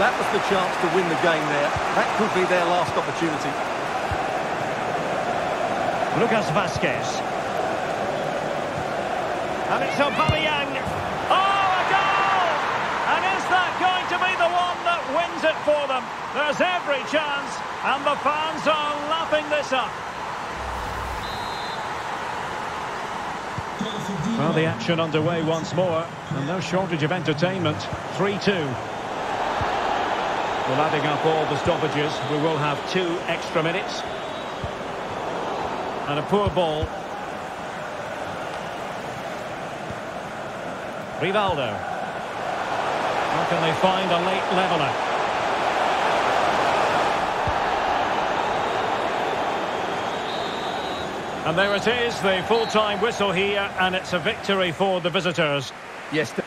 That was the chance to win the game there. That could be their last opportunity. Lucas Vasquez. And it's Aubameyang. Oh, a goal! And is that going to be the one that wins it for them? There's every chance, and the fans are lapping this up. Well, the action underway once more, and no shortage of entertainment. 3-2. Well, adding up all the stoppages, we will have 2 extra minutes. And a poor ball. Rivaldo. How can they find a late leveller? And there it is, the full-time whistle here, and it's a victory for the visitors. Yes,